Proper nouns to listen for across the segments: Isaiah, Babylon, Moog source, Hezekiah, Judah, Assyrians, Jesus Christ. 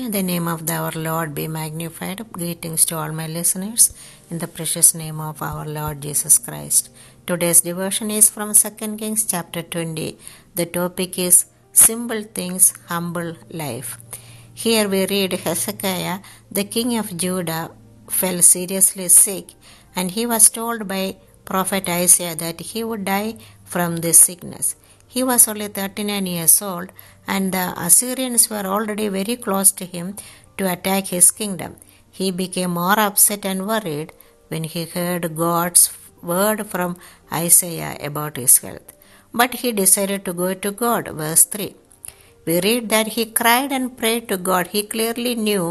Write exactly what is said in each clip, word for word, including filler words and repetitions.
May the name of our Lord be magnified. Greetings to all my listeners in the precious name of our Lord Jesus Christ. Today's devotion is from Second Kings chapter twenty. The topic is Simple Things, Humble Life. Here we read Hezekiah, the king of Judah, fell seriously sick, and he was told by prophet Isaiah that he would die from this sickness. He was only thirty-nine years old, and the Assyrians were already very close to him to attack his kingdom. He became more upset and worried when he heard God's word from Isaiah about his health. But he decided to go to God. Verse three. We read that he cried and prayed to God. He clearly knew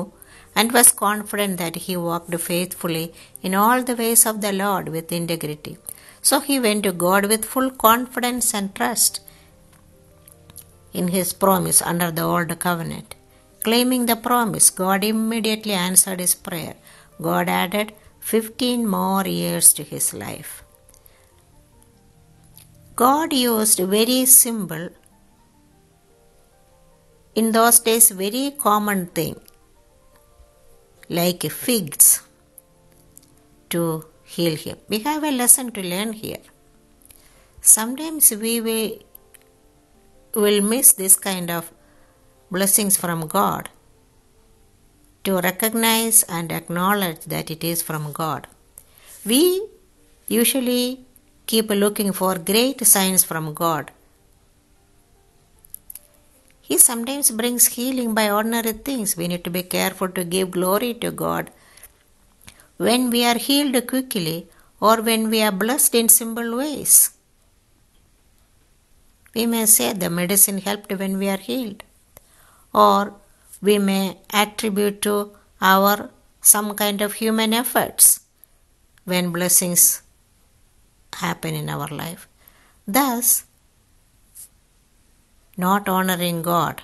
and was confident that he walked faithfully in all the ways of the Lord with integrity. So he went to God with full confidence and trust in his promise under the old covenant. Claiming the promise, God immediately answered his prayer. God added fifteen more years to his life. God used very simple, in those days very common thing, like figs, to heal him. We have a lesson to learn here. Sometimes we will will miss this kind of blessings from God, to recognize and acknowledge that it is from God. We usually keep looking for great signs from God. He sometimes brings healing by ordinary things. We need to be careful to give glory to God when we are healed quickly or when we are blessed in simple ways. We may say the medicine helped when we are healed, or we may attribute to our some kind of human efforts when blessings happen in our life. Thus, not honoring God.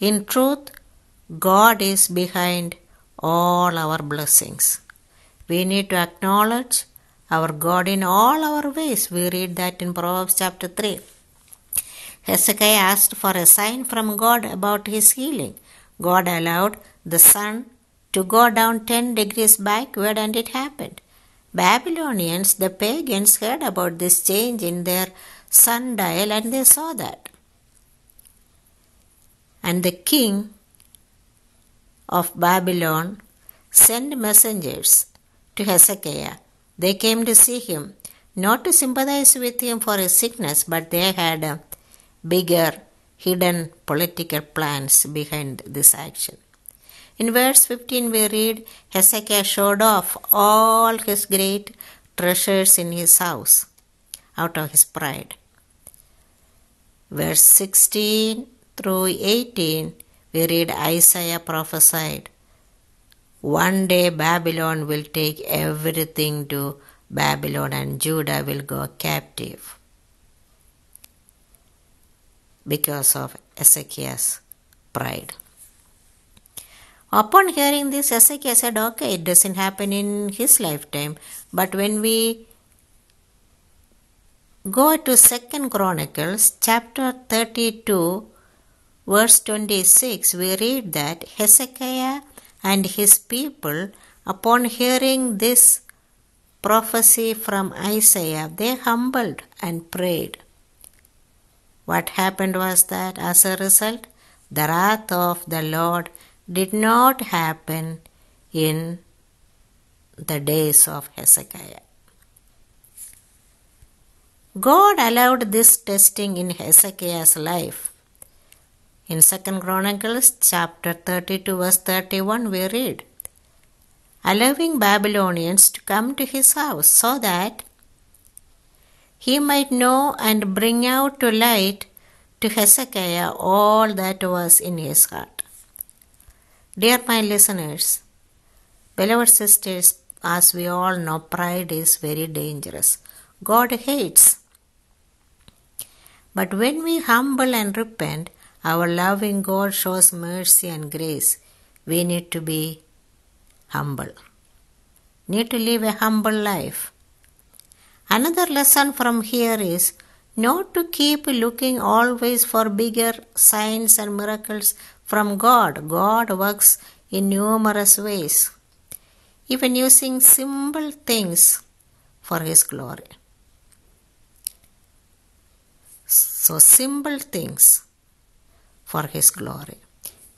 In truth, God is behind all our blessings. We need to acknowledge our God in all our ways. We read that in Proverbs chapter three. Hezekiah asked for a sign from God about his healing. God allowed the sun to go down ten degrees backward, and it happened. Babylonians, the pagans, heard about this change in their sundial, and they saw that. And the king of Babylon sent messengers to Hezekiah. They came to see him, not to sympathize with him for his sickness, but they had a bigger, hidden political plans behind this action. In verse fifteen we read, Hezekiah showed off all his great treasures in his house out of his pride. Verse sixteen through eighteen we read, Isaiah prophesied, one day Babylon will take everything to Babylon and Judah will go captive because of Hezekiah's pride. Upon hearing this, Hezekiah said, okay, it doesn't happen in his lifetime. But when we go to Second Chronicles chapter thirty-two, verse twenty-six, we read that Hezekiah and his people, upon hearing this prophecy from Isaiah, they humbled and prayed. What happened was that as a result, the wrath of the Lord did not happen in the days of Hezekiah. God allowed this testing in Hezekiah's life. In Second Chronicles chapter thirty-two verse thirty-one we read, allowing Babylonians to come to his house so that he might know and bring out to light to Hezekiah all that was in his heart. Dear my listeners, beloved sisters, as we all know, pride is very dangerous. God hates. But when we humble and repent, our loving God shows mercy and grace. We need to be humble. Need to live a humble life. Another lesson from here is not to keep looking always for bigger signs and miracles from God. God works in numerous ways, even using simple things for His glory. So simple things for His glory.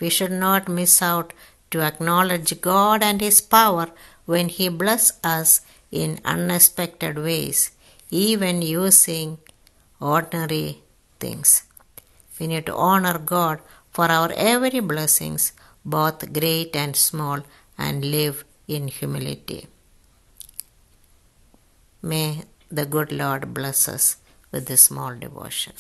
We should not miss out to acknowledge God and His power when He blesses us in unexpected ways, even using ordinary things. We need to honor God for our every blessings, both great and small, and live in humility. May the good Lord bless us with this small devotion.